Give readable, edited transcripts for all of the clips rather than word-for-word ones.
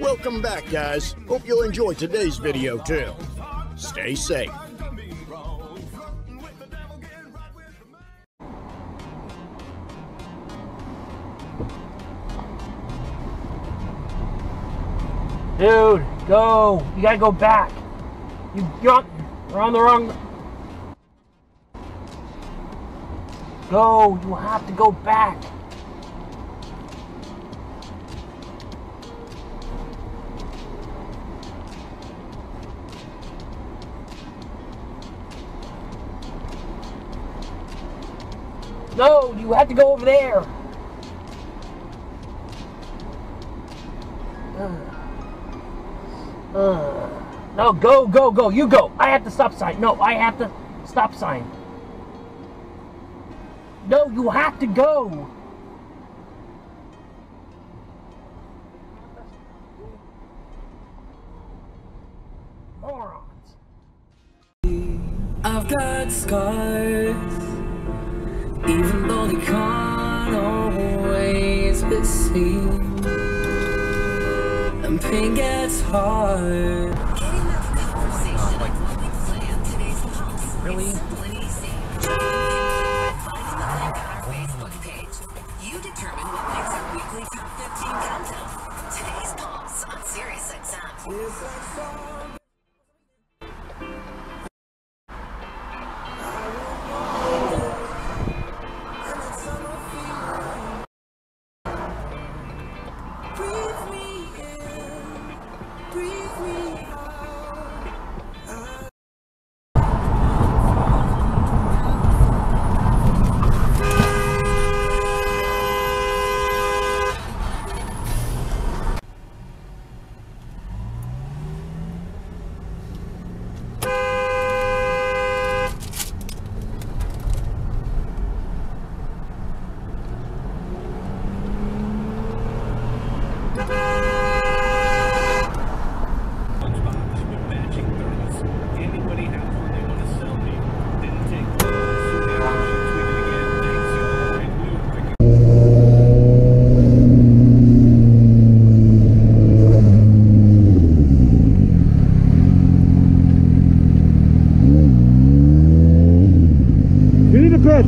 Welcome back, guys. Hope you'll enjoy today's video, too. Stay safe. Dude, go. You gotta go back. We're on the wrong. Go. You have to go back. No, you have to go over there. No, go, go, go. You go. I have to stop sign. No, I have to stop sign. No, you have to go. Morons. I've got scars, even though they can't always be seen. And pain gets hard. Really? You determine what makes our weekly top 15 countdown. Today's Pulse on Sirius XM. Pay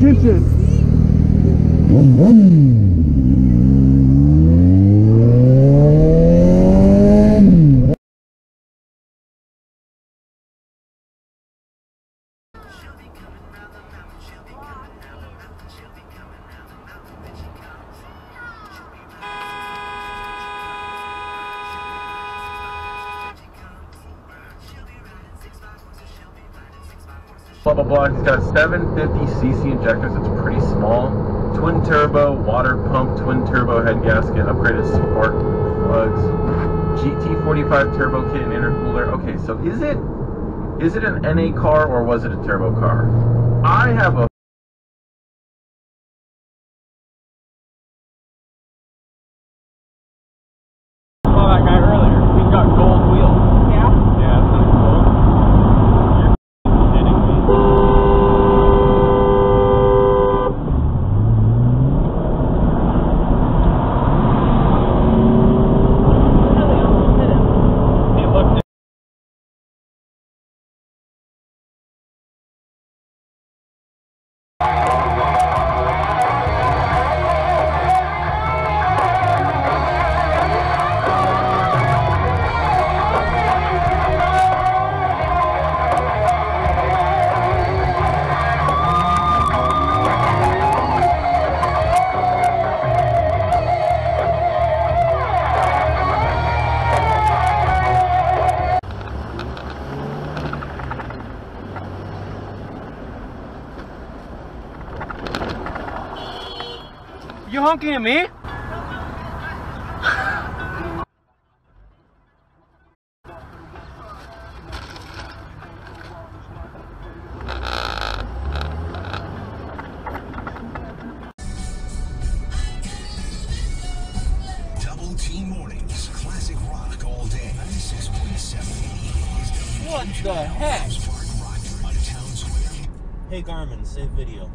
attention. Blah blah blah. It's got 750cc injectors. It's pretty small. Twin turbo, water pump, twin turbo head gasket, upgraded spark plugs, GT45 turbo kit and intercooler. Okay, so is it an NA car or was it a turbo car? I have a You honking at me? Double T Mornings, classic rock all day. 96.7. What the heck? Hey Garmin, save video.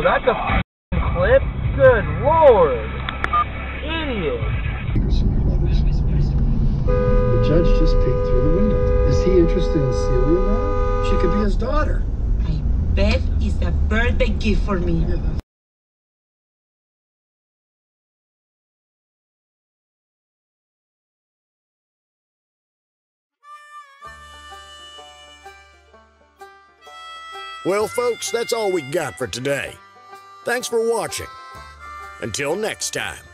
Whoa, that's a f***ing clip? Good lord. Idiot. The judge just peeked through the window. Is he interested in Celia now? She could be his daughter. I bet it's a birthday gift for me. Yeah. Well, folks, that's all we got for today. Thanks for watching. Until next time.